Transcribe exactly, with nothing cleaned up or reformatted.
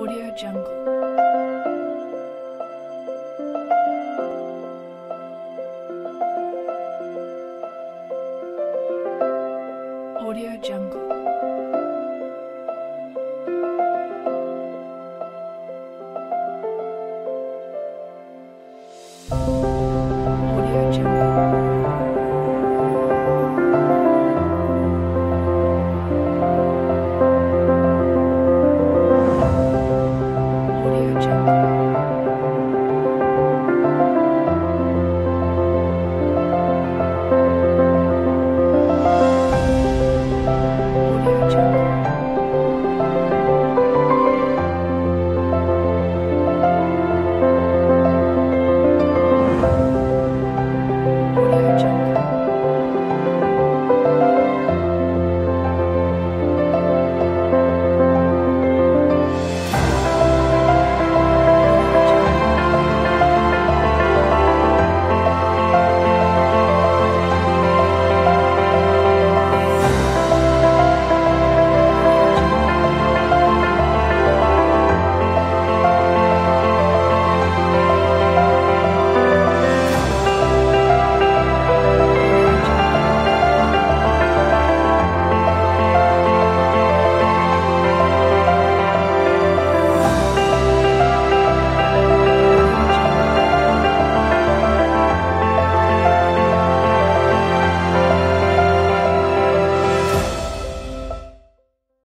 AudioJungle.